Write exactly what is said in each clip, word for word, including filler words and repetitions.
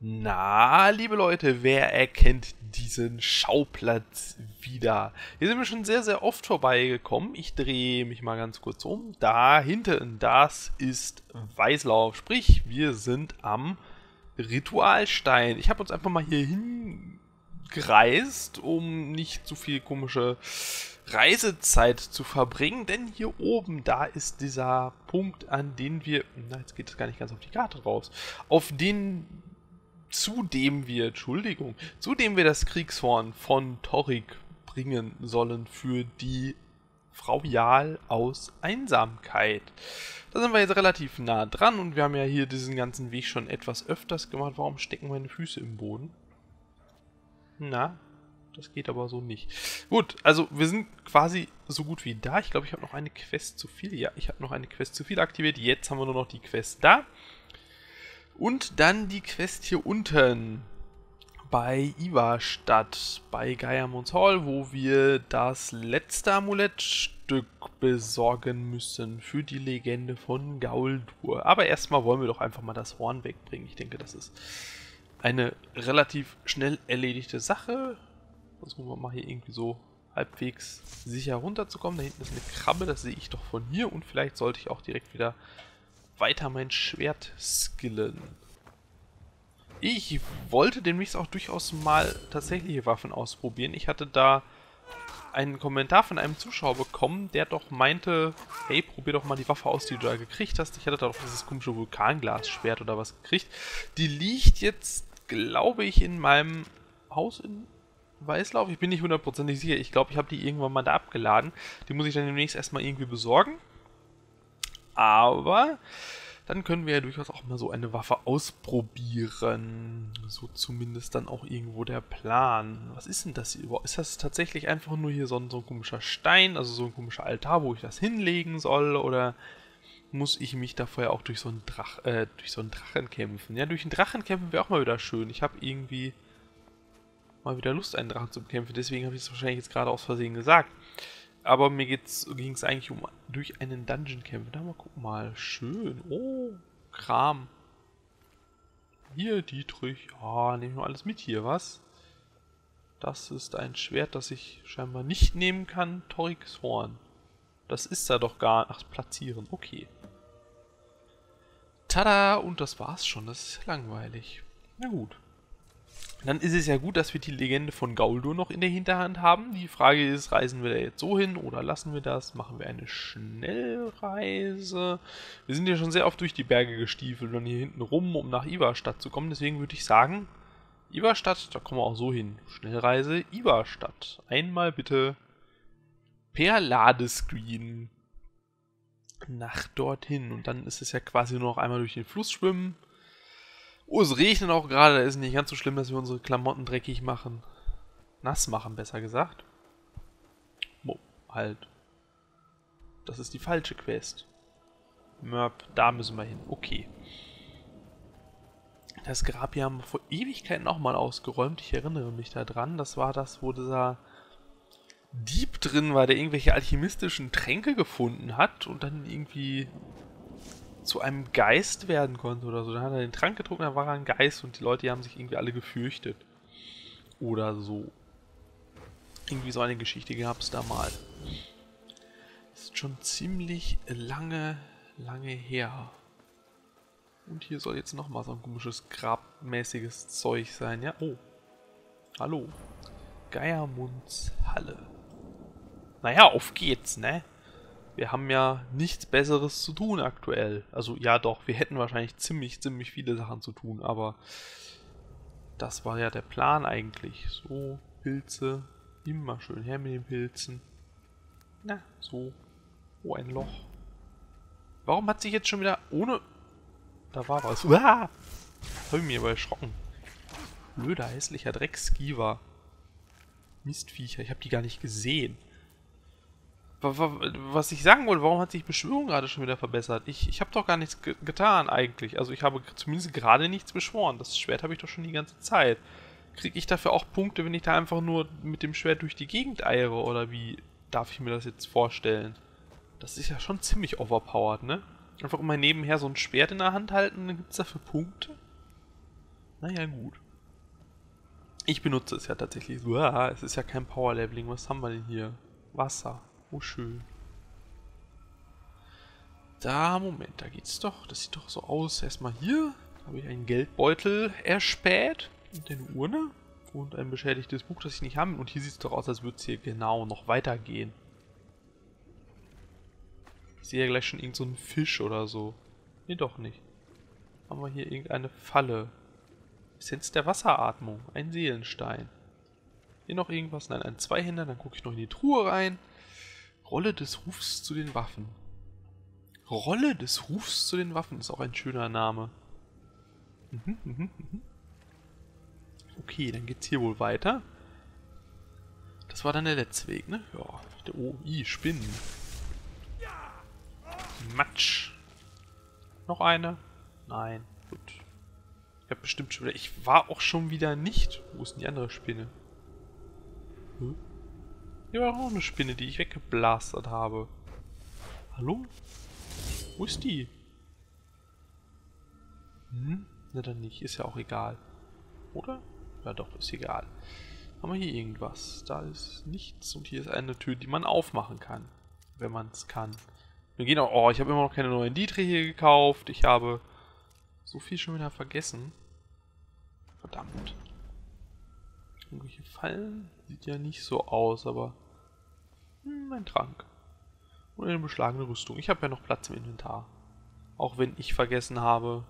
Na, liebe Leute, wer erkennt diesen Schauplatz wieder? Hier sind wir schon sehr, sehr oft vorbeigekommen. Ich drehe mich mal ganz kurz um. Da hinten, das ist Weißlauf. Sprich, wir sind am Ritualstein. Ich habe uns einfach mal hier hingereist, um nicht zu viel komische Reisezeit zu verbringen. Denn hier oben, da ist dieser Punkt, an den wir... Na, jetzt geht es gar nicht ganz auf die Karte raus. Auf den... Zudem wir, Entschuldigung, zudem wir das Kriegshorn von Torik bringen sollen für die Frau Jarl aus Einsamkeit. Da sind wir jetzt relativ nah dran und wir haben ja hier diesen ganzen Weg schon etwas öfters gemacht. Warum stecken meine Füße im Boden? Na, das geht aber so nicht. Gut, also wir sind quasi so gut wie da. Ich glaube, ich habe noch eine Quest zu viel. Ja, ich habe noch eine Quest zu viel aktiviert. Jetzt haben wir nur noch die Quest da. Und dann die Quest hier unten bei Ivarstedt, bei Geirmunds Halle, wo wir das letzte Amulettstück besorgen müssen für die Legende von Gauldur. Aber erstmal wollen wir doch einfach mal das Horn wegbringen. Ich denke, das ist eine relativ schnell erledigte Sache. Versuchen wir mal hier irgendwie so halbwegs sicher runterzukommen. Da hinten ist eine Krabbe, das sehe ich doch von hier. Und vielleicht sollte ich auch direkt wieder... weiter mein Schwert skillen. Ich wollte demnächst auch durchaus mal tatsächliche Waffen ausprobieren. Ich hatte da einen Kommentar von einem Zuschauer bekommen, der doch meinte, hey, probier doch mal die Waffe aus, die du da gekriegt hast. Ich hatte da doch dieses komische Vulkanglasschwert oder was gekriegt. Die liegt jetzt, glaube ich, in meinem Haus in Weißlauf. Ich bin nicht hundertprozentig sicher. Ich glaube, ich habe die irgendwann mal da abgeladen. Die muss ich dann demnächst erstmal irgendwie besorgen. Aber dann können wir ja durchaus auch mal so eine Waffe ausprobieren. So zumindest dann auch irgendwo der Plan. Was ist denn das hier überhaupt? Ist das tatsächlich einfach nur hier so ein, so ein komischer Stein, also so ein komischer Altar, wo ich das hinlegen soll? Oder muss ich mich da vorher auch durch so einen, Drach, äh, durch so einen Drachen kämpfen? Ja, durch einen Drachen kämpfen wäre auch mal wieder schön. Ich habe irgendwie mal wieder Lust, einen Drachen zu bekämpfen. Deswegen habe ich es wahrscheinlich jetzt gerade aus Versehen gesagt. Aber mir ging es eigentlich um durch einen Dungeon Camp. Da mal guck mal. Schön. Oh, Kram. Hier, Dietrich. Ah, nehme ich mal alles mit hier, was? Das ist ein Schwert, das ich scheinbar nicht nehmen kann. Toriks Horn. Das ist da doch gar nicht. Ach, platzieren. Okay. Tada! Und das war's schon. Das ist langweilig. Na gut. Dann ist es ja gut, dass wir die Legende von Gauldur noch in der Hinterhand haben. Die Frage ist, reisen wir da jetzt so hin oder lassen wir das? Machen wir eine Schnellreise? Wir sind ja schon sehr oft durch die Berge gestiefelt und hier hinten rum, um nach Ivarstedt zu kommen. Deswegen würde ich sagen, Ivarstedt, da kommen wir auch so hin. Schnellreise Ivarstedt. Einmal bitte per Ladescreen nach dorthin. Und dann ist es ja quasi nur noch einmal durch den Fluss schwimmen. Oh, es regnet auch gerade, da ist nicht ganz so schlimm, dass wir unsere Klamotten dreckig machen. Nass machen, besser gesagt. Oh, halt. Das ist die falsche Quest. Mörp, da müssen wir hin. Okay. Das Grab hier haben wir vor Ewigkeiten auch mal ausgeräumt. Ich erinnere mich daran. Das war das, wo dieser Dieb drin war, der irgendwelche alchemistischen Tränke gefunden hat und dann irgendwie... zu einem Geist werden konnte oder so. Dann hat er den Trank getrunken, dann war er ein Geist und die Leute die haben sich irgendwie alle gefürchtet. Oder so. Irgendwie so eine Geschichte gab es da mal. Das ist schon ziemlich lange, lange her. Und hier soll jetzt nochmal so ein komisches grabmäßiges Zeug sein. Ja, oh. Hallo. Geirmunds Halle. Naja, auf geht's, ne? Wir haben ja nichts Besseres zu tun aktuell. Also ja doch, wir hätten wahrscheinlich ziemlich, ziemlich viele Sachen zu tun, aber das war ja der Plan eigentlich. So, Pilze, immer schön her mit den Pilzen. Na, so. Oh, ein Loch. Warum hat sich jetzt schon wieder ohne... Da war was. Uah! Das habe ich mir aber erschrocken. Blöder, hässlicher Drecksskiever. Mistviecher, ich habe die gar nicht gesehen. Was ich sagen wollte, warum hat sich Beschwörung gerade schon wieder verbessert? Ich, ich habe doch gar nichts ge getan eigentlich. Also ich habe zumindest gerade nichts beschworen. Das Schwert habe ich doch schon die ganze Zeit. Kriege ich dafür auch Punkte, wenn ich da einfach nur mit dem Schwert durch die Gegend eiere? Oder wie darf ich mir das jetzt vorstellen? Das ist ja schon ziemlich overpowered, ne? Einfach immer nebenher so ein Schwert in der Hand halten, dann gibt es dafür Punkte? Naja, gut. Ich benutze es ja tatsächlich so. Ah, es ist ja kein Power-Leveling. Was haben wir denn hier? Wasser. Oh, schön. Da, Moment, da geht's doch. Das sieht doch so aus. Erstmal hier habe ich einen Geldbeutel erspäht. Und eine Urne. Und ein beschädigtes Buch, das ich nicht habe. Und hier sieht es doch aus, als würde es hier genau noch weitergehen. Ich sehe ja gleich schon irgend so einen Fisch oder so. Nee, doch nicht. Haben wir hier irgendeine Falle. Essenz der Wasseratmung. Ein Seelenstein. Hier noch irgendwas? Nein, ein Zweihänder. Dann gucke ich noch in die Truhe rein. Rolle des Rufs zu den Waffen. Rolle des Rufs zu den Waffen ist auch ein schöner Name. Mhm, mhm, mhm. Okay, dann geht's hier wohl weiter. Das war dann der letzte Weg, ne? Ja, der O I, Spinnen. Matsch. Noch eine? Nein, gut. Ich hab bestimmt schon wieder... Ich war auch schon wieder nicht... Wo ist denn die andere Spinne? Hm? Hier war auch eine Spinne, die ich weggeblastert habe. Hallo? Wo ist die? Hm? Na dann nicht. Ist ja auch egal. Oder? Ja doch, ist egal. Haben wir hier irgendwas? Da ist nichts und hier ist eine Tür, die man aufmachen kann. Wenn man es kann. Wir gehen auch... Oh, ich habe immer noch keine neuen Dietre hier gekauft. Ich habe... So viel schon wieder vergessen. Verdammt. Irgendwelche Fallen? Sieht ja nicht so aus, aber... Hm, ein Trank. Und eine beschlagene Rüstung. Ich habe ja noch Platz im Inventar. Auch wenn ich vergessen habe,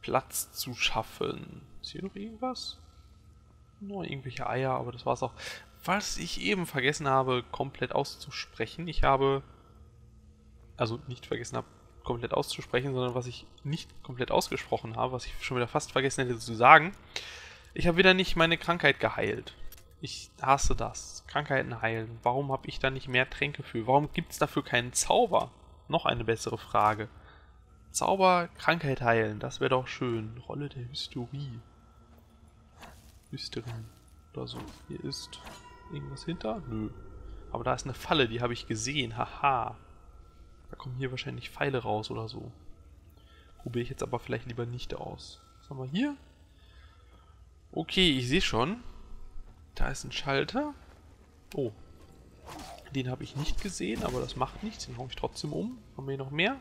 Platz zu schaffen. Ist hier noch irgendwas? Nur irgendwelche Eier, aber das war's auch. Was ich eben vergessen habe, komplett auszusprechen. Ich habe... Also nicht vergessen habe, komplett auszusprechen, sondern was ich nicht komplett ausgesprochen habe, was ich schon wieder fast vergessen hätte zu sagen. Ich habe wieder nicht meine Krankheit geheilt. Ich hasse das. Krankheiten heilen. Warum habe ich da nicht mehr Tränke für? Warum gibt es dafür keinen Zauber? Noch eine bessere Frage. Zauber, Krankheit heilen. Das wäre doch schön. Rolle der Hysterie. Hysterie. Oder so. Hier ist irgendwas hinter? Nö. Aber da ist eine Falle, die habe ich gesehen. Haha. Da kommen hier wahrscheinlich Pfeile raus oder so. Probiere ich jetzt aber vielleicht lieber nicht aus. Was haben wir hier? Okay, ich sehe schon. Da ist ein Schalter. Oh. Den habe ich nicht gesehen, aber das macht nichts. Den haue ich trotzdem um. Haben wir hier noch mehr?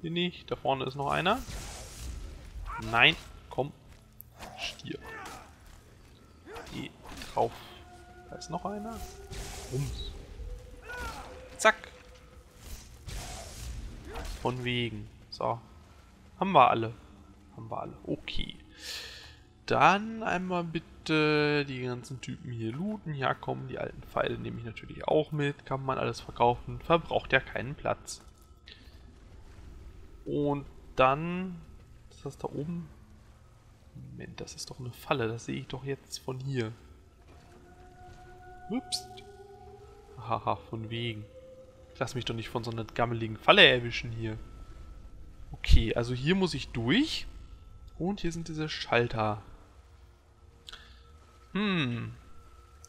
Hier nicht. Da vorne ist noch einer. Nein. Komm. Stier. Geh drauf. Da ist noch einer. Rums. Zack. Von wegen. So. Haben wir alle. Haben wir alle. Okay. Dann einmal bitte die ganzen Typen hier looten. Ja, komm, die alten Pfeile nehme ich natürlich auch mit. Kann man alles verkaufen. Verbraucht ja keinen Platz. Und dann... Was ist das da oben? Moment, das ist doch eine Falle. Das sehe ich doch jetzt von hier. Ups. Haha, von wegen. Ich lass mich doch nicht von so einer gammeligen Falle erwischen hier. Okay, also hier muss ich durch. Und hier sind diese Schalter. Hm.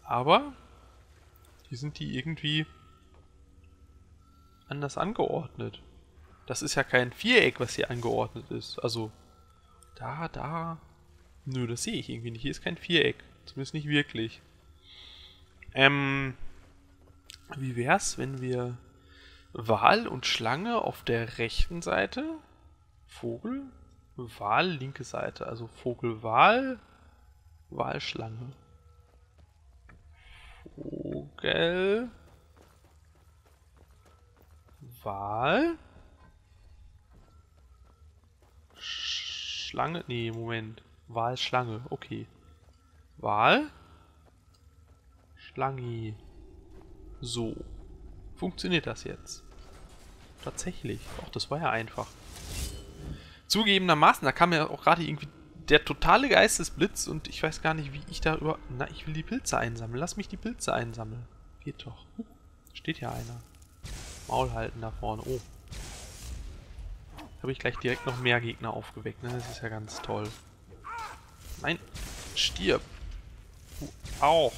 Aber hier sind die irgendwie anders angeordnet. Das ist ja kein Viereck, was hier angeordnet ist. Also da, da. Nö, das sehe ich irgendwie nicht. Hier ist kein Viereck. Zumindest nicht wirklich. Ähm. Wie wär's, wenn wir... Wal und Schlange auf der rechten Seite, Vogel, Wal, linke Seite, also Vogel, Wal, Wal, Schlange. Vogel, Wal, Schlange, nee, Moment, Wal, Schlange, okay. Wal, Schlange, so. Funktioniert das jetzt? Tatsächlich. Ach, das war ja einfach. Zugegebenermaßen, da kam ja auch gerade irgendwie der totale Geistesblitz und ich weiß gar nicht, wie ich da über... Na, ich will die Pilze einsammeln. Lass mich die Pilze einsammeln. Geht doch. Uh, steht ja einer. Maul halten da vorne. Oh. Da habe ich gleich direkt noch mehr Gegner aufgeweckt, ne? Das ist ja ganz toll. Nein. Stirb. Du auch.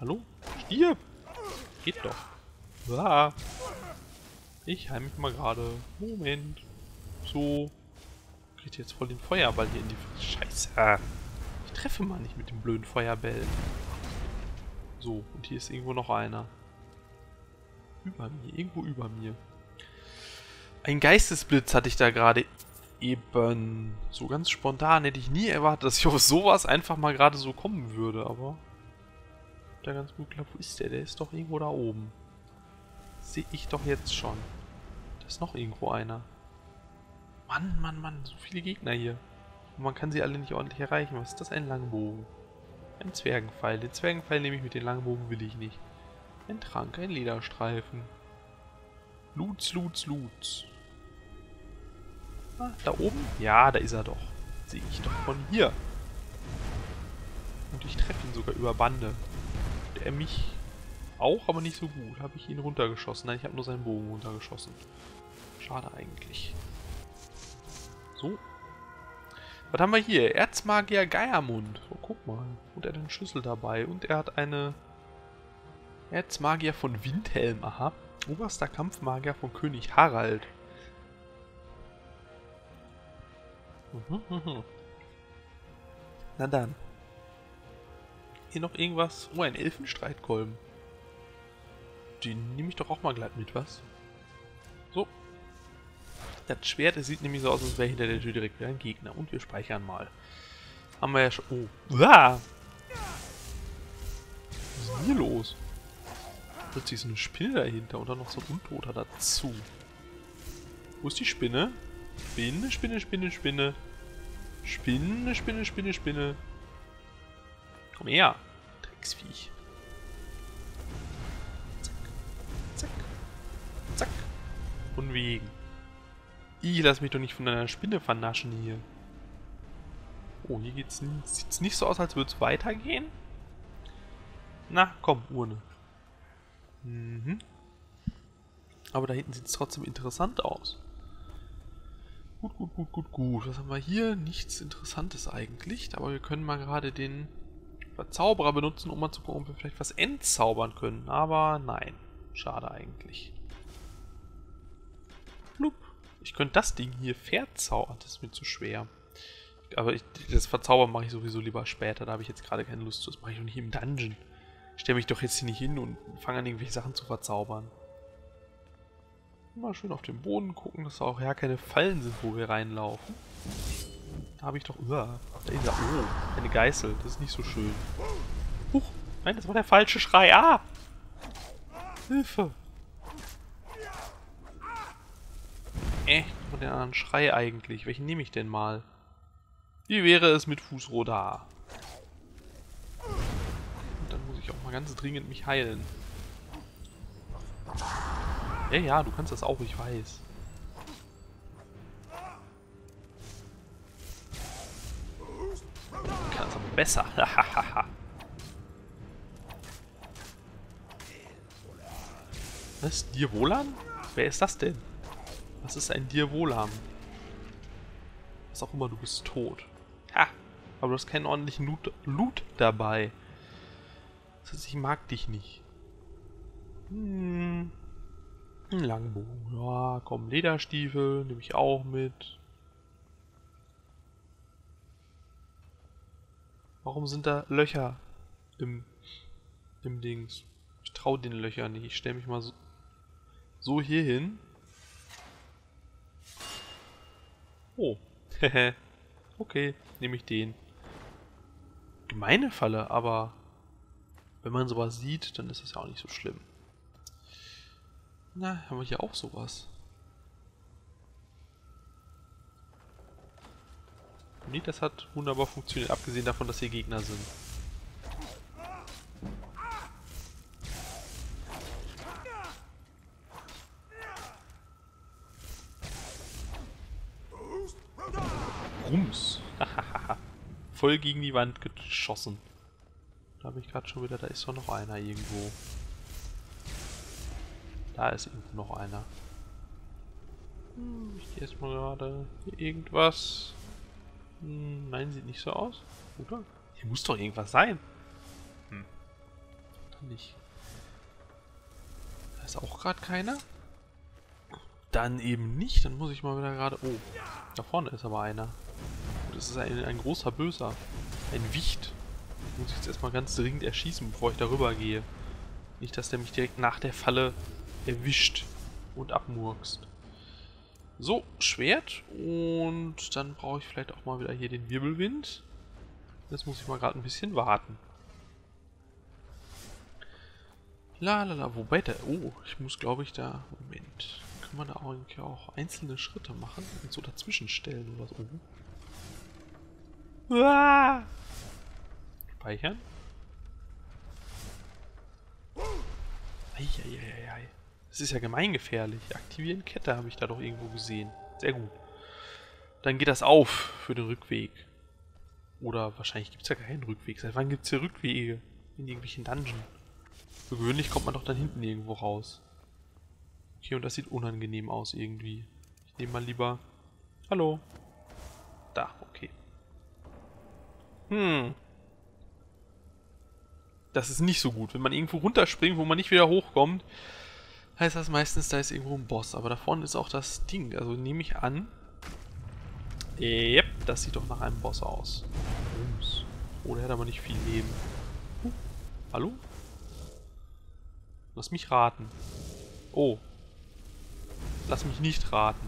Hallo? Hier! Geht doch. Ah. Ich heile mich mal gerade. Moment. So. kriegt jetzt voll den Feuerball hier in die... Scheiße! Ich treffe mal nicht mit den blöden Feuerbällen. So, und hier ist irgendwo noch einer. Über mir, irgendwo über mir. Ein Geistesblitz hatte ich da gerade eben. So ganz spontan hätte ich nie erwartet, dass ich auf sowas einfach mal gerade so kommen würde, aber... Da ganz gut klappt. Wo ist der? Der ist doch irgendwo da oben. Sehe ich doch jetzt schon. Da ist noch irgendwo einer. Mann, Mann, Mann, so viele Gegner hier. Und man kann sie alle nicht ordentlich erreichen. Was ist das? Ein Langbogen. Ein Zwergenpfeil. Den Zwergenpfeil nehme ich mit, den Langbogen will ich nicht. Ein Trank, ein Lederstreifen. Lutz, Lutz, Lutz. Ah, da oben? Ja, da ist er doch. Sehe ich doch von hier. Und ich treffe ihn sogar über Bande. Und er mich auch, aber nicht so gut. Habe ich ihn runtergeschossen? Nein, ich habe nur seinen Bogen runtergeschossen. Schade eigentlich. So. Was haben wir hier? Erzmagier Geirmund. Oh, guck mal. Und er hat einen Schlüssel dabei. Und er hat eine... Erzmagier von Windhelm. Aha. Oberster Kampfmagier von König Harald. Na dann. Hier noch irgendwas? Oh, ein Elfenstreitkolben. Den nehme ich doch auch mal glatt mit, was? So. Das Schwert, es sieht nämlich so aus, als wäre hinter der Tür direkt wieder ein Gegner. Und wir speichern mal. Haben wir ja schon... Oh. Uah! Was ist denn hier los? Plötzlich ist eine Spinne dahinter und dann noch so ein Untoter dazu. Wo ist die Spinne? Spinne, Spinne, Spinne, Spinne. Spinne, Spinne, Spinne, Spinne. Komm her, Drecksviech. Zack, zack, zack. Von wegen. Ich lass mich doch nicht von einer Spinne vernaschen hier. Oh, hier geht's, sieht's nicht so aus, als würde es weitergehen. Na, komm, Urne. Mhm. Aber da hinten sieht es trotzdem interessant aus. Gut, gut, gut, gut, gut. Was haben wir hier? Nichts Interessantes eigentlich. Aber wir können mal gerade den Verzauberer benutzen, um mal zu gucken, ob wir vielleicht was entzaubern können. Aber nein. Schade eigentlich. Blub. Ich könnte das Ding hier verzaubern. Das ist mir zu schwer. Aber ich, das Verzaubern mache ich sowieso lieber später. Da habe ich jetzt gerade keine Lust zu. Das mache ich doch nicht im Dungeon. Ich stelle mich doch jetzt hier nicht hin und fange an, irgendwelche Sachen zu verzaubern. Mal schön auf den Boden gucken, dass da auch ja keine Fallen sind, wo wir reinlaufen. Da habe ich doch... Uah, da ist er. Oh, eine Geißel. Das ist nicht so schön. Huch, nein, das war der falsche Schrei. Ah! Hilfe! Äh, und den anderen Schrei eigentlich. Welchen nehme ich denn mal? Wie wäre es mit Fußrodar? Und dann muss ich auch mal ganz dringend mich heilen. Ja, ja, du kannst das auch, ich weiß. Du kannst aber besser. Was? Dirwohlam? Wer ist das denn? Was ist ein Dirwohlam? Was auch immer, du bist tot. Ha! Aber du hast keinen ordentlichen Loot, Loot dabei. Das heißt, ich mag dich nicht. Hm... Ein Langbogen. Ja, komm, Lederstiefel nehme ich auch mit. Warum sind da Löcher im, im Dings? Ich traue den Löchern nicht. Ich stelle mich mal so, so hier hin. Oh. Okay, nehme ich den. Gemeine Falle, aber wenn man sowas sieht, dann ist das ja auch nicht so schlimm. Na, haben wir hier auch sowas? Nee, das hat wunderbar funktioniert, abgesehen davon, dass hier Gegner sind. Rums! Voll gegen die Wand geschossen. Da habe ich gerade schon wieder, da ist doch noch einer irgendwo. Da ist irgendwo noch einer. Hm, ich gehe erstmal gerade hier irgendwas. Hm, nein, sieht nicht so aus. Oder? Hier muss doch irgendwas sein. Hm. Dann nicht. Da ist auch gerade keiner. Dann eben nicht. Dann muss ich mal wieder gerade... Oh, da vorne ist aber einer. Das ist ein, ein großer Böser. Ein Wicht. Den muss ich jetzt erstmal ganz dringend erschießen, bevor ich darüber gehe. Nicht, dass der mich direkt nach der Falle erwischt und abmurkst. So, Schwert. Und dann brauche ich vielleicht auch mal wieder hier den Wirbelwind. Jetzt muss ich mal gerade ein bisschen warten. Lalala, wobei der... Oh, ich muss glaube ich da... Moment. Kann man da auch, auch einzelne Schritte machen? Und so dazwischen stellen oder so. Ah! Speichern. Eieieiei. Das ist ja gemeingefährlich. Aktivieren Kette habe ich da doch irgendwo gesehen. Sehr gut. Dann geht das auf für den Rückweg. Oder wahrscheinlich gibt es ja keinen Rückweg. Seit wann gibt es hier Rückwege? In irgendwelchen Dungeons. Für gewöhnlich kommt man doch dann hinten irgendwo raus. Okay, und das sieht unangenehm aus irgendwie. Ich nehme mal lieber... Hallo. Da, okay. Hm. Das ist nicht so gut. Wenn man irgendwo runterspringt, wo man nicht wieder hochkommt, heißt das meistens, da ist irgendwo ein Boss. Aber da vorne ist auch das Ding. Also nehme ich an... Jep, das sieht doch nach einem Boss aus. Rums. Oh, der hat aber nicht viel Leben. Huh. Hallo? Lass mich raten. Oh. Lass mich nicht raten.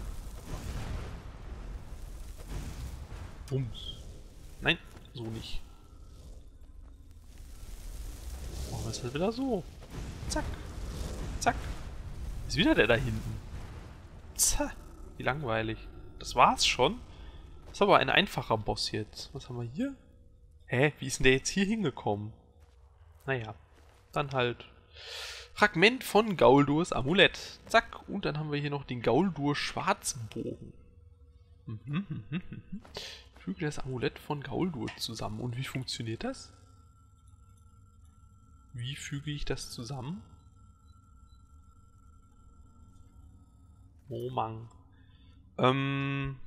Rums. Nein, so nicht. Machen wir es halt wieder so. Zack. Zack. Ist wieder der da hinten. Zack. Wie langweilig. Das war's schon. Das ist aber ein einfacher Boss jetzt. Was haben wir hier? Hä? Wie ist denn der jetzt hier hingekommen? Naja. Dann halt. Fragment von Gauldurs Amulett. Zack. Und dann haben wir hier noch den Gauldur Schwarzbogen. Mhm, mhm, mhm. Füge das Amulett von Gauldur zusammen. Und wie funktioniert das? Wie füge ich das zusammen? Oh Mann. Ähm...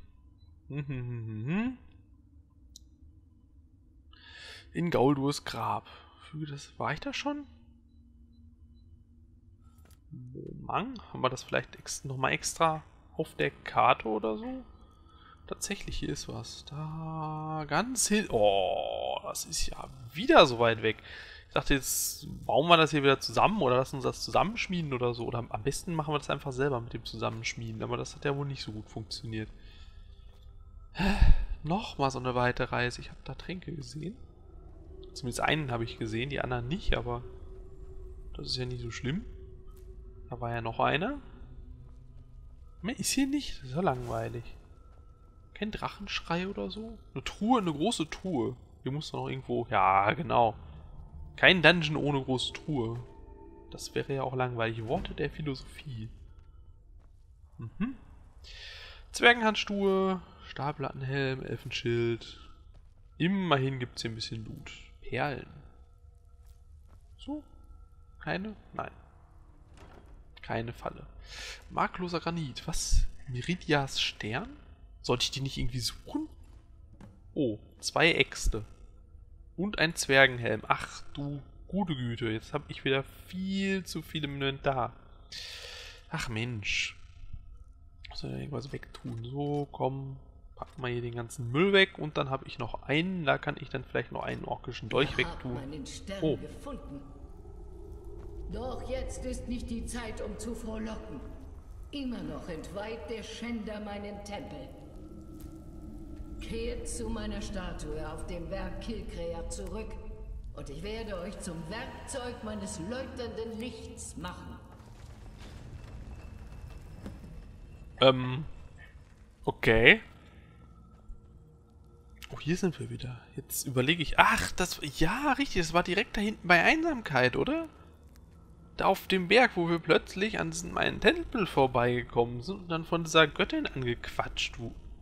In Gauldurs Grab. Füge das. War ich da schon? Momang? Haben wir das vielleicht ex nochmal extra auf der Karte oder so? Tatsächlich, hier ist was. Da ganz hin. Oh, das ist ja wieder so weit weg. Ich dachte, jetzt bauen wir das hier wieder zusammen oder lassen uns das zusammenschmieden oder so. Oder am besten machen wir das einfach selber mit dem Zusammenschmieden. Aber das hat ja wohl nicht so gut funktioniert. Nochmal so eine weite Reise. Ich habe da Tränke gesehen. Zumindest einen habe ich gesehen, die anderen nicht, aber das ist ja nicht so schlimm. Da war ja noch einer. Mehr ist hier nicht. Das ist ja langweilig. Kein Drachenschrei oder so. Eine Truhe, eine große Truhe. Hier muss noch irgendwo... Ja, genau. Kein Dungeon ohne große Truhe. Das wäre ja auch langweilig. Worte der Philosophie. Mhm. Zwergenhandstuhe... Stahlplattenhelm, Elfenschild. Immerhin gibt es hier ein bisschen Loot. Perlen. So? Keine? Nein. Keine Falle. Markloser Granit. Was? Meridias Stern? Sollte ich die nicht irgendwie suchen? Oh, zwei Äxte. Und ein Zwergenhelm. Ach du gute Güte. Jetzt habe ich wieder viel zu viel im Inventar. Ach Mensch. Muss ja irgendwas wegtun. So, komm. Packen wir hier den ganzen Müll weg und dann habe ich noch einen, da kann ich dann vielleicht noch einen orkischen Dolch wegtun. Oh. Gefunden. Doch jetzt ist nicht die Zeit, um zu frohlocken. Immer noch entweiht der Schänder meinen Tempel. Kehrt zu meiner Statue auf dem Berg Kilkrea zurück und ich werde euch zum Werkzeug meines läuternden Lichts machen. Ähm, okay. Oh, hier sind wir wieder. Jetzt überlege ich... Ach, das... Ja, richtig, das war direkt da hinten bei Einsamkeit, oder? Da auf dem Berg, wo wir plötzlich an diesem einen Tempel vorbeigekommen sind und dann von dieser Göttin angequatscht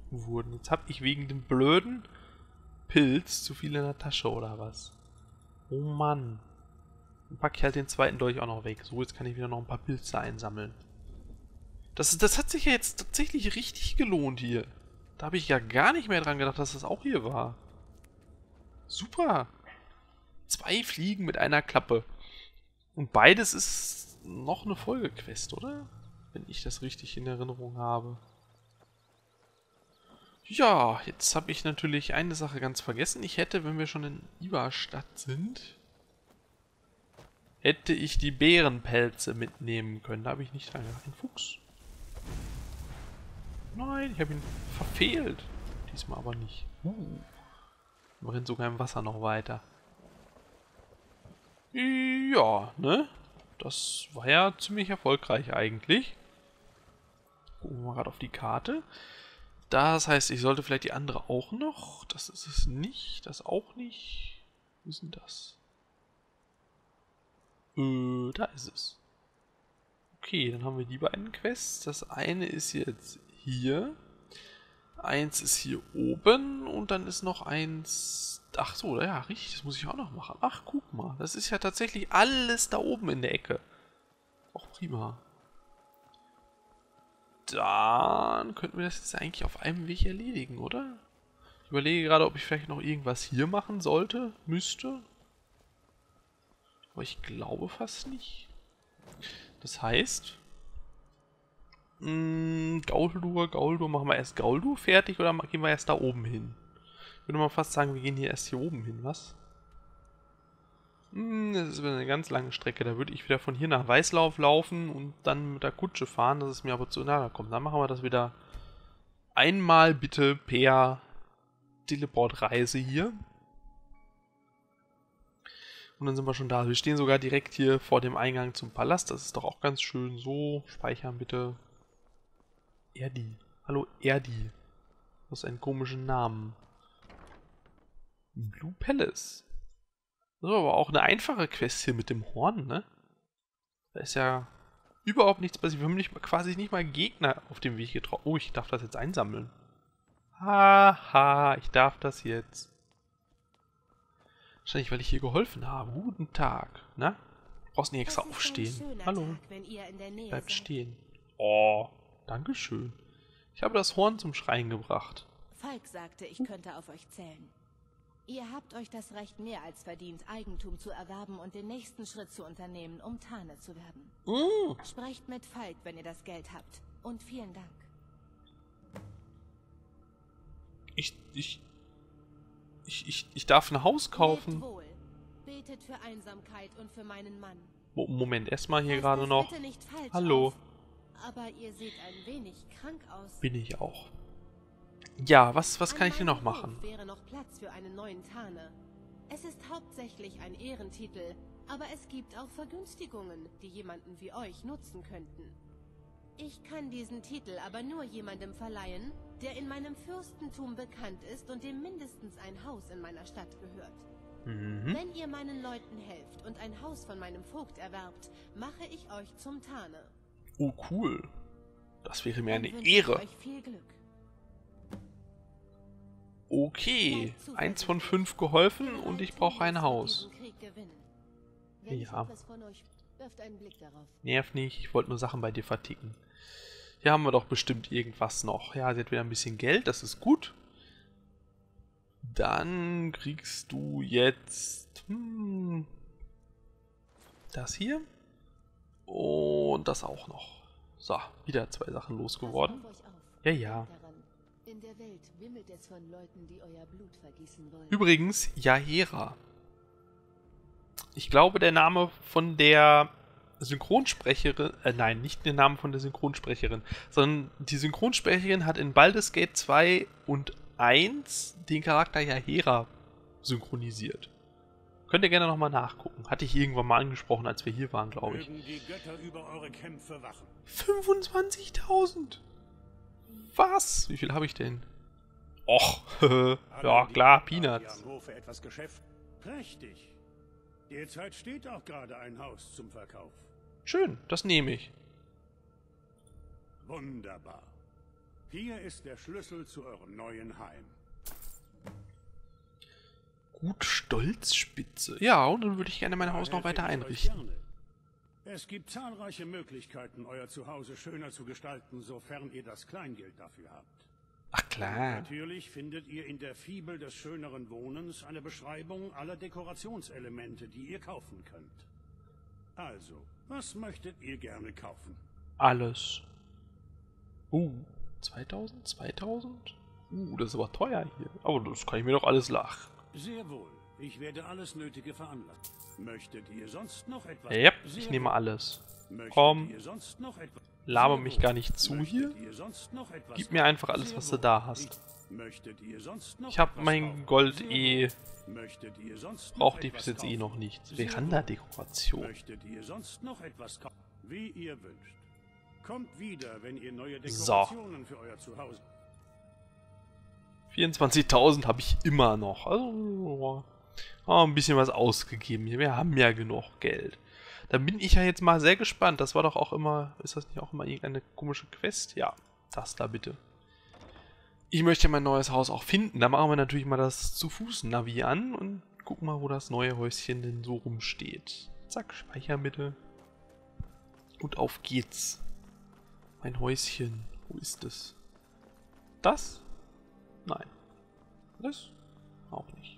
wurden. Jetzt habe ich wegen dem blöden Pilz zu viel in der Tasche, oder was? Oh Mann. Dann packe ich halt den zweiten Dolch auch noch weg. So, jetzt kann ich wieder noch ein paar Pilze einsammeln. Das, das hat sich ja jetzt tatsächlich richtig gelohnt hier. Da habe ich ja gar nicht mehr dran gedacht, dass das auch hier war. Super. Zwei Fliegen mit einer Klappe. Und beides ist noch eine Folgequest, oder? wenn ich das richtig in Erinnerung habe. Ja, jetzt habe ich natürlich eine Sache ganz vergessen. Ich hätte, wenn wir schon in Ivarstedt sind, hätte ich die Bärenpelze mitnehmen können. Da habe ich nicht einfach den Fuchs. Nein, ich habe ihn verfehlt. Diesmal aber nicht. Uh. Wir rennen sogar im Wasser noch weiter. Ja, ne? Das war ja ziemlich erfolgreich eigentlich. Gucken wir mal gerade auf die Karte. Das heißt, ich sollte vielleicht die andere auch noch. Das ist es nicht. Das auch nicht. Wo ist denn das? Äh, da ist es. Okay, dann haben wir die beiden Quests. Das eine ist jetzt hier. Eins ist hier oben und dann ist noch eins... Ach so, ja, richtig, das muss ich auch noch machen. Ach, guck mal, das ist ja tatsächlich alles da oben in der Ecke. Auch prima. Dann könnten wir das jetzt eigentlich auf einem Weg erledigen, oder? Ich überlege gerade, ob ich vielleicht noch irgendwas hier machen sollte, müsste. Aber ich glaube fast nicht. Das heißt... Mh, Gauldur, Gauldur, machen wir erst Gauldur fertig oder gehen wir erst da oben hin? Ich würde mal fast sagen, wir gehen hier erst hier oben hin, was? Mh, das ist eine ganz lange Strecke, da würde ich wieder von hier nach Weißlauf laufen und dann mit der Kutsche fahren, dass es mir aber zu nahe kommt. Dann machen wir das wieder einmal bitte per Teleportreise hier. Und dann sind wir schon da. Wir stehen sogar direkt hier vor dem Eingang zum Palast, das ist doch auch ganz schön so. Speichern bitte. Erdi. Hallo Erdi. Das ist ein komischer Name. Blue Palace. Das ist aber auch eine einfache Quest hier mit dem Horn, ne? Da ist ja überhaupt nichts passiert. Wir haben nicht, quasi nicht mal Gegner auf dem Weg getroffen. Oh, ich darf das jetzt einsammeln. Haha, ich darf das jetzt. Wahrscheinlich, weil ich hier geholfen habe. Guten Tag, ne? Du brauchst nicht extra aufstehen. Hallo. Bleib stehen. Oh. Dankeschön. Ich habe das Horn zum Schreien gebracht. Falk sagte, ich könnte auf euch zählen. Ihr habt euch das Recht mehr als verdient, Eigentum zu erwerben und den nächsten Schritt zu unternehmen, um Tane zu werden. Uh. Sprecht mit Falk, wenn ihr das Geld habt. Und vielen Dank. Ich, ich, ich, ich, ich darf ein Haus kaufen. Lebt wohl. Betet für Einsamkeit und für meinen Mann. Mo- Moment, erstmal hier gerade noch. Bitte nicht falsch Hallo. Aus. Aber ihr seht ein wenig krank aus. Bin ich auch. Ja, was, was kann ich hier noch machen? Wäre noch Platz für einen neuen Tane. Es ist hauptsächlich ein Ehrentitel, aber es gibt auch Vergünstigungen, die jemanden wie euch nutzen könnten. Ich kann diesen Titel aber nur jemandem verleihen, der in meinem Fürstentum bekannt ist und dem mindestens ein Haus in meiner Stadt gehört. Mhm. Wenn ihr meinen Leuten helft und ein Haus von meinem Vogt erwerbt, mache ich euch zum Tane. Oh, cool. Das wäre mir eine Ehre. Okay. Eins von fünf geholfen und ich brauche ein Haus. Ja. Nerv nicht. Ich wollte nur Sachen bei dir verticken. Hier haben wir doch bestimmt irgendwas noch. Ja, sie hat wieder ein bisschen Geld. Das ist gut. Dann kriegst du jetzt... Hm, das hier. Und das auch noch. So, wieder zwei Sachen losgeworden. Ja, ja. Übrigens, Jahera. Ich glaube, der Name von der Synchronsprecherin... Äh, nein, nicht der Name von der Synchronsprecherin. Sondern die Synchronsprecherin hat in Baldur's Gate zwei und eins den Charakter Jahera synchronisiert. Könnt ihr gerne nochmal nachgucken. Hatte ich irgendwann mal angesprochen, als wir hier waren, glaube ich. Die Götter über eure Kämpfe wachen. fünfundzwanzigtausend! Was? Wie viel habe ich denn? Och, ja klar, Peanuts. Prächtig. Derzeit steht auch gerade ein Haus zum Verkauf. Schön, das nehme ich. Wunderbar. Hier ist der Schlüssel zu eurem neuen Heim. Gut, Stolzspitze. Ja, und dann würde ich gerne mein Haus noch weiter einrichten. Es gibt zahlreiche Möglichkeiten, euer Zuhause schöner zu gestalten, sofern ihr das Kleingeld dafür habt. Ach klar. Und natürlich findet ihr in der Fibel des schöneren Wohnens eine Beschreibung aller Dekorationselemente, die ihr kaufen könnt. Also, was möchtet ihr gerne kaufen? Alles. Uh, zweitausend? zweitausend? Uh, das ist aber teuer hier. Aber das kann ich mir doch alles lachen. Sehr wohl. Ich werde alles Nötige veranlassen. Möchtet ihr sonst noch etwas? Ja, ich nehme alles. Komm, laber mich gar nicht zu hier. Gib mir einfach alles, was du da hast. Ich habe mein Gold eh. Braucht ich bis jetzt eh noch nichts. Veranda-Dekoration. Wie ihr wünscht. Kommt wieder, wenn ihr neue Dekorationen für euer Zuhause. vierundzwanzigtausend habe ich immer noch. Also oh, ein bisschen was ausgegeben hier. Wir haben ja genug Geld. Da bin ich ja jetzt mal sehr gespannt. Das war doch auch immer... Ist das nicht auch immer irgendeine komische Quest? Ja, das da bitte. Ich möchte mein neues Haus auch finden. Da machen wir natürlich mal das Zu-Fuß-Navi an und gucken mal, wo das neue Häuschen denn so rumsteht. Zack, speichern bitte. Und auf geht's. Mein Häuschen. Wo ist es? Das? Nein. Das? Auch nicht.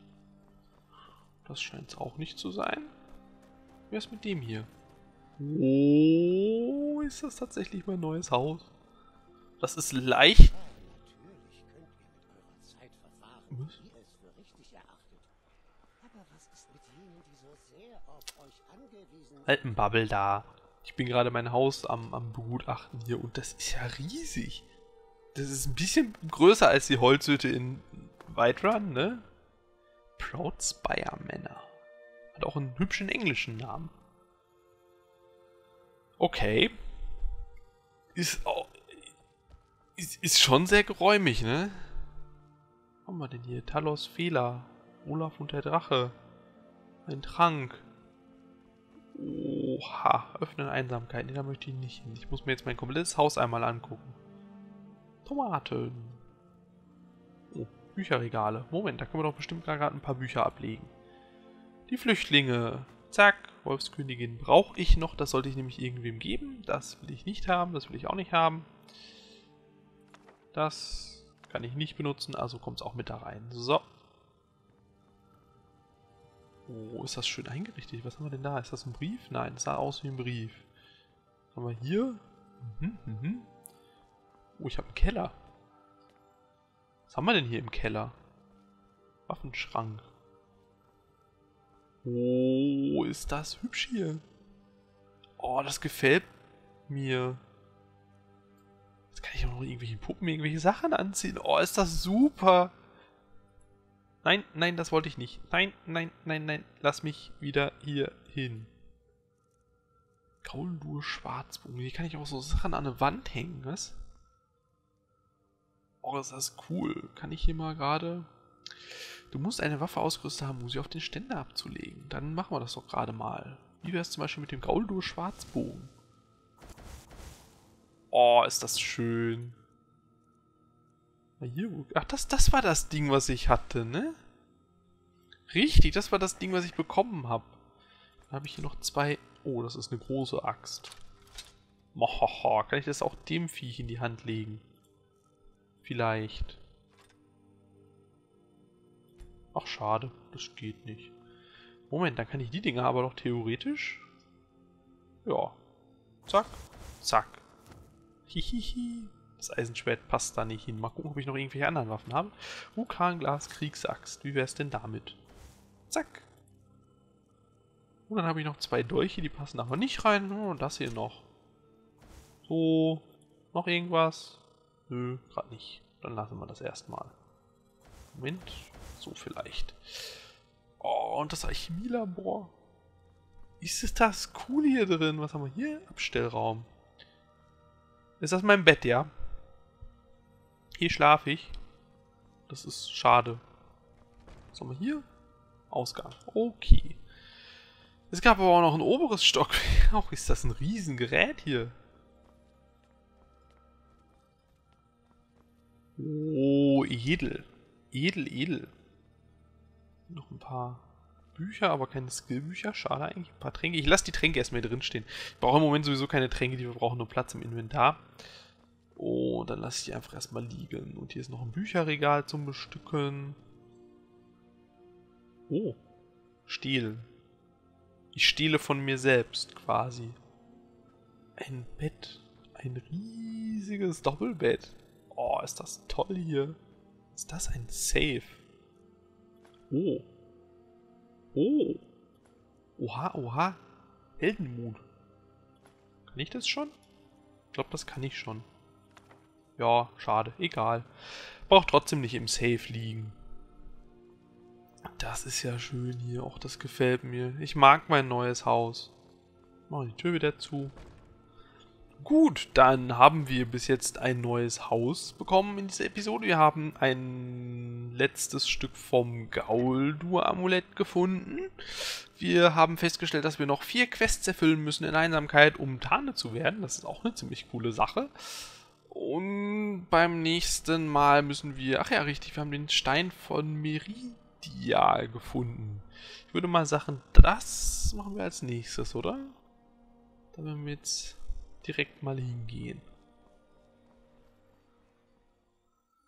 Das scheint es auch nicht zu sein. Wer ist mit dem hier? Oh, ist das tatsächlich mein neues Haus? Das ist leicht. Was? Alten Bubble da. Ich bin gerade mein Haus am, am Begutachten hier und das ist ja riesig. Das ist ein bisschen größer als die Holzhütte in White Run, ne? Proudspire Männer. Hat auch einen hübschen englischen Namen. Okay. Ist auch... Ist, ist schon sehr geräumig, ne? Was haben wir denn hier? Talos Fehler. Olaf und der Drache. Ein Trank. Oha. Öffnen Einsamkeit. Ne, da möchte ich nicht hin. Ich muss mir jetzt mein komplettes Haus einmal angucken. Tomaten. Oh, Bücherregale. Moment, da können wir doch bestimmt gerade ein paar Bücher ablegen. Die Flüchtlinge. Zack, Wolfskönigin brauche ich noch. Das sollte ich nämlich irgendwem geben. Das will ich nicht haben. Das will ich auch nicht haben. Das kann ich nicht benutzen. Also kommt es auch mit da rein. So. Oh, ist das schön eingerichtet. Was haben wir denn da? Ist das ein Brief? Nein, das sah aus wie ein Brief. Was haben wir hier? Mhm, mhm. Oh, ich habe einen Keller. Was haben wir denn hier im Keller? Waffenschrank. Oh, ist das hübsch hier. Oh, das gefällt mir. Jetzt kann ich auch noch irgendwelche Puppen, irgendwelche Sachen anziehen. Oh, ist das super. Nein, nein, das wollte ich nicht. Nein, nein, nein, nein. Lass mich wieder hier hin. Gauldur Schwarzbogen. Hier kann ich auch so Sachen an eine Wand hängen, was? Oh, ist das cool. Kann ich hier mal gerade... Du musst eine Waffe ausgerüstet haben, um sie auf den Ständer abzulegen. Dann machen wir das doch gerade mal. Wie wäre es zum Beispiel mit dem Gauldur Schwarzbogen? Oh, ist das schön. Hier, ach, das, das war das Ding, was ich hatte, ne? Richtig, das war das Ding, was ich bekommen habe. Dann habe ich hier noch zwei... Oh, das ist eine große Axt. Mohoho, kann ich das auch dem Viech in die Hand legen? Vielleicht. Ach, schade. Das geht nicht. Moment, dann kann ich die Dinger aber doch theoretisch... Ja. Zack. Zack. Hihihi. Das Eisenschwert passt da nicht hin. Mal gucken, ob ich noch irgendwelche anderen Waffen habe. Vulkanglas, Kriegsaxt. Wie wäre es denn damit? Zack. Und dann habe ich noch zwei Dolche, die passen aber nicht rein. Und das hier noch. So. Noch irgendwas? Nö, gerade nicht. Dann lassen wir das erstmal. Moment. So vielleicht. Oh, und das Alchemielabor. Ist das cool hier drin? Was haben wir hier? Abstellraum. Ist das mein Bett, ja? Hier schlafe ich. Das ist schade. Was haben wir hier? Ausgang. Okay. Es gab aber auch noch ein oberes Stock. Auch ist das ein Riesengerät hier. Oh, edel. Edel, edel. Noch ein paar Bücher, aber keine Skillbücher. Schade eigentlich. Ein paar Tränke. Ich lasse die Tränke erstmal hier drin stehen. Ich brauche im Moment sowieso keine Tränke, die wir brauchen, nur Platz im Inventar. Oh, dann lasse ich die einfach erstmal liegen. Und hier ist noch ein Bücherregal zum Bestücken. Oh. Stehlen. Ich stehle von mir selbst quasi. Ein Bett. Ein riesiges Doppelbett. Oh, ist das toll hier. Ist das ein Safe? Oh. Oh. Oha, oha. Heldenmut. Kann ich das schon? Ich glaube, das kann ich schon. Ja, schade. Egal. Braucht trotzdem nicht im Safe liegen. Das ist ja schön hier. Auch das gefällt mir. Ich mag mein neues Haus. Machen wir die Tür wieder zu. Gut, dann haben wir bis jetzt ein neues Haus bekommen in dieser Episode. Wir haben ein letztes Stück vom Gauldur-Amulett gefunden. Wir haben festgestellt, dass wir noch vier Quests erfüllen müssen in Einsamkeit, um Tane zu werden. Das ist auch eine ziemlich coole Sache. Und beim nächsten Mal müssen wir... Ach ja, richtig, wir haben den Stein von Meridia gefunden. Ich würde mal sagen, das machen wir als nächstes, oder? Da werden wir jetzt direkt mal hingehen.